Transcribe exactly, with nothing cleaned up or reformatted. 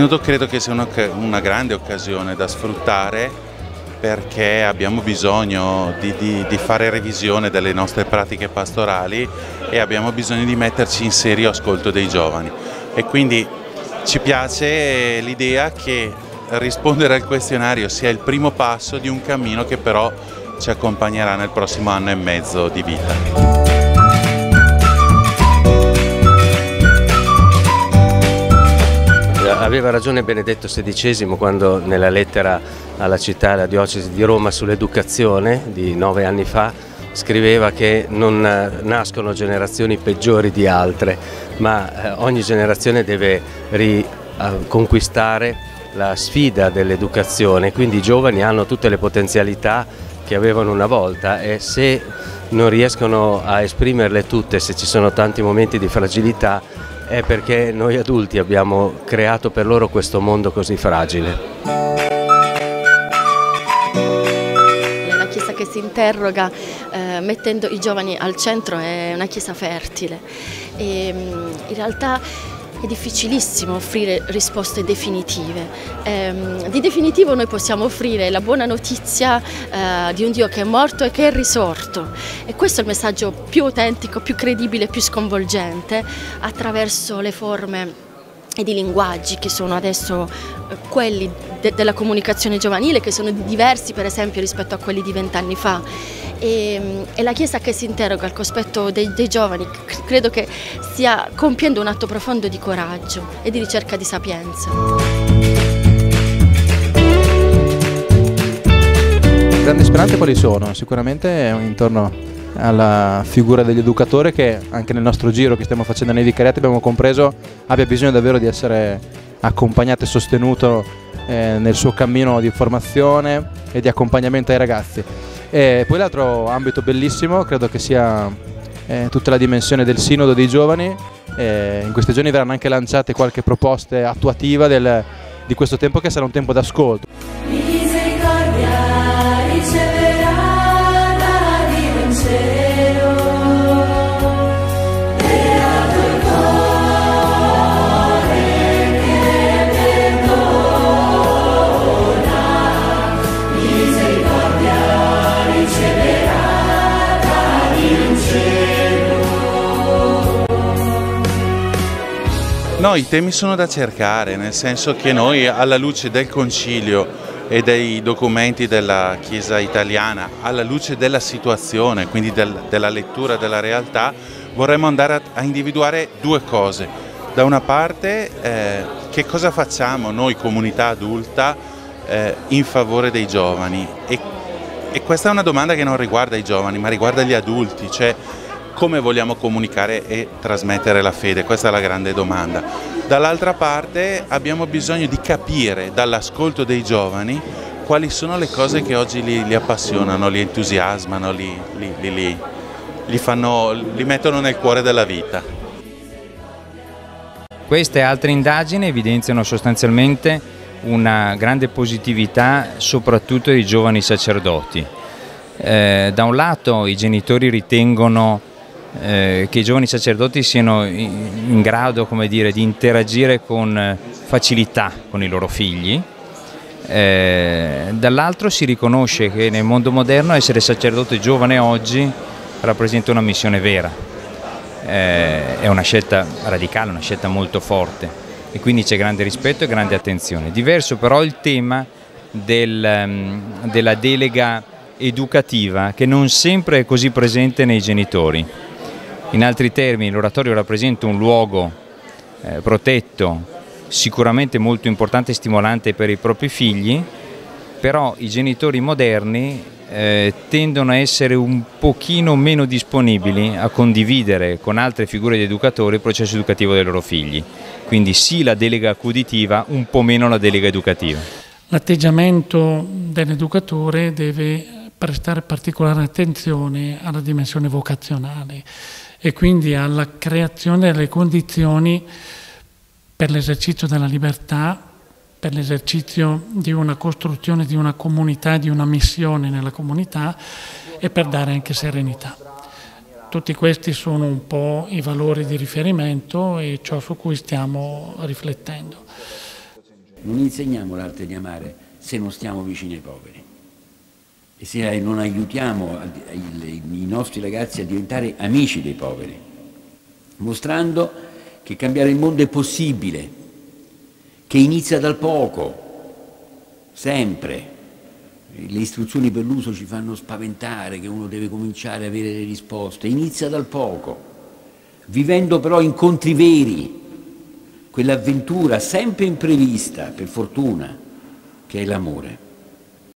Sinodo credo che sia una, una grande occasione da sfruttare, perché abbiamo bisogno di, di, di fare revisione delle nostre pratiche pastorali e abbiamo bisogno di metterci in serio ascolto dei giovani, e quindi ci piace l'idea che rispondere al questionario sia il primo passo di un cammino che però ci accompagnerà nel prossimo anno e mezzo di vita. Aveva ragione Benedetto sedicesimo quando nella lettera alla città e alla diocesi di Roma sull'educazione di nove anni fa scriveva che non nascono generazioni peggiori di altre, ma ogni generazione deve riconquistare la sfida dell'educazione, quindi i giovani hanno tutte le potenzialità che avevano una volta e se non riescono a esprimerle tutte, se ci sono tanti momenti di fragilità, è perché noi adulti abbiamo creato per loro questo mondo così fragile. Una chiesa che si interroga eh, mettendo i giovani al centro è una chiesa fertile. E, in realtà è difficilissimo offrire risposte definitive. Ehm, di definitivo noi possiamo offrire la buona notizia eh, di un Dio che è morto e che è risorto, e questo è il messaggio più autentico, più credibile, più sconvolgente, attraverso le forme e di linguaggi che sono adesso quelli de della comunicazione giovanile, che sono diversi per esempio rispetto a quelli di vent'anni fa. E, e la Chiesa che si interroga al cospetto dei, dei giovani credo che stia compiendo un atto profondo di coraggio e di ricerca di sapienza. Grandi speranze quali sono? Sicuramente intorno alla figura dell'educatore, che anche nel nostro giro che stiamo facendo nei vicariati abbiamo compreso abbia bisogno davvero di essere accompagnato e sostenuto eh, nel suo cammino di formazione e di accompagnamento ai ragazzi. E poi l'altro ambito bellissimo credo che sia eh, tutta la dimensione del Sinodo dei giovani. E in questi giorni verranno anche lanciate qualche proposta attuativa del, di questo tempo, che sarà un tempo d'ascolto. No, i temi sono da cercare, nel senso che noi alla luce del concilio e dei documenti della Chiesa italiana, alla luce della situazione, quindi del, della lettura della realtà, vorremmo andare a, a individuare due cose. Da una parte eh, che cosa facciamo noi comunità adulta eh, in favore dei giovani, e, e questa è una domanda che non riguarda i giovani ma riguarda gli adulti, cioè come vogliamo comunicare e trasmettere la fede? Questa è la grande domanda. Dall'altra parte abbiamo bisogno di capire dall'ascolto dei giovani quali sono le cose che oggi li, li appassionano, li entusiasmano, li, li, li, li, li, fanno, li mettono nel cuore della vita. Queste altre indagini evidenziano sostanzialmente una grande positività soprattutto dei giovani sacerdoti. Eh, da un lato i genitori ritengono Eh, che i giovani sacerdoti siano in, in grado, come dire, di interagire con facilità con i loro figli, eh, dall'altro si riconosce che nel mondo moderno essere sacerdote giovane oggi rappresenta una missione vera, eh, è una scelta radicale, una scelta molto forte, e quindi c'è grande rispetto e grande attenzione. Diverso però il tema del, della delega educativa, che non sempre è così presente nei genitori. In altri termini, l'oratorio rappresenta un luogo eh, protetto, sicuramente molto importante e stimolante per i propri figli, però i genitori moderni eh, tendono a essere un pochino meno disponibili a condividere con altre figure di educatori il processo educativo dei loro figli. Quindi sì la delega accuditiva, un po' meno la delega educativa. L'atteggiamento dell'educatore deve prestare particolare attenzione alla dimensione vocazionale e quindi alla creazione delle condizioni per l'esercizio della libertà, per l'esercizio di una costruzione di una comunità, di una missione nella comunità, e per dare anche serenità. Tutti questi sono un po' i valori di riferimento e ciò su cui stiamo riflettendo. Non insegniamo l'arte di amare se non stiamo vicini ai poveri e se non aiutiamo i nostri ragazzi a diventare amici dei poveri, mostrando che cambiare il mondo è possibile, che inizia dal poco, sempre. Le istruzioni per l'uso ci fanno spaventare che uno deve cominciare a avere le risposte, inizia dal poco, vivendo però incontri veri, quell'avventura sempre imprevista, per fortuna, che è l'amore.